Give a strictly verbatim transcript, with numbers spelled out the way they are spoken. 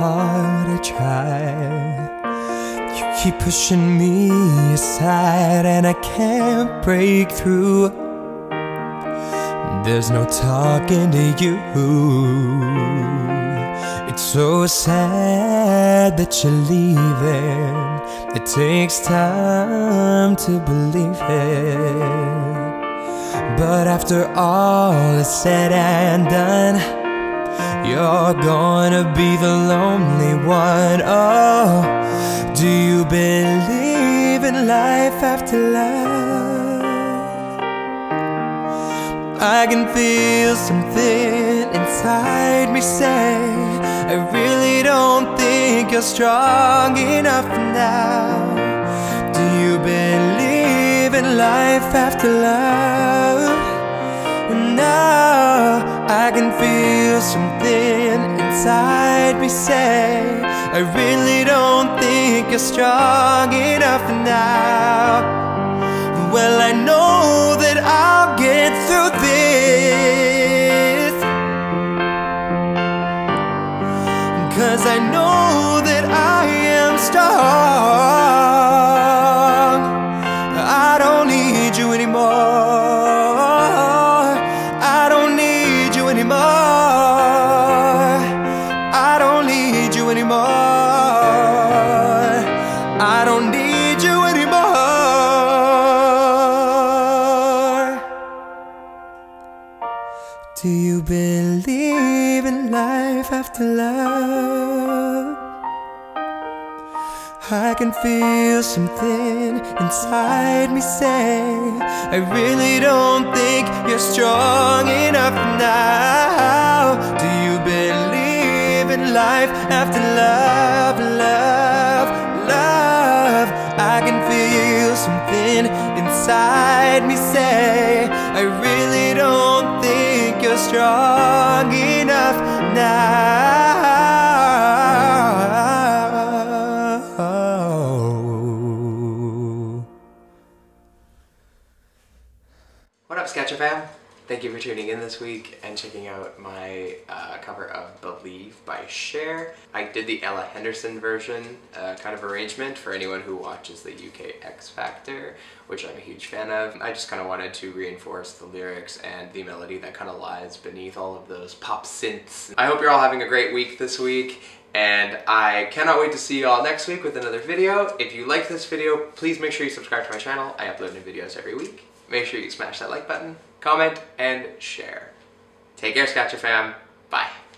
hard I try. You keep pushing me aside, and I can't break through. There's no talking to you. It's so sad that you're leaving. It takes time to believe it. But after all is said and done, you're gonna be the lonely one. Oh, do you believe in life after love? I can feel something inside me say, I really don't think you're strong enough now. Do you believe in life after love? Now I can feel something inside me say, I really don't think you're strong enough now. Well, I know that I'll get through this, 'cause I know that I am strong. I don't need you anymore. Do you believe in life after love? I can feel something inside me say, I really don't think you're strong enough now. Do you believe in life after love, love, love? I can feel something inside me say, I really don't think you're strong enough now. What up, Scaccia fam? Thank you for tuning in this week and checking out my uh, cover of Believe by Cher. I did the Ella Henderson version uh, kind of arrangement for anyone who watches the U K X Factor, which I'm a huge fan of. I just kind of wanted to reinforce the lyrics and the melody that kind of lies beneath all of those pop synths. I hope you're all having a great week this week, and I cannot wait to see you all next week with another video. If you like this video, please make sure you subscribe to my channel. I upload new videos every week. Make sure you smash that like button, comment, and share. Take care, Scaccia fam. Bye.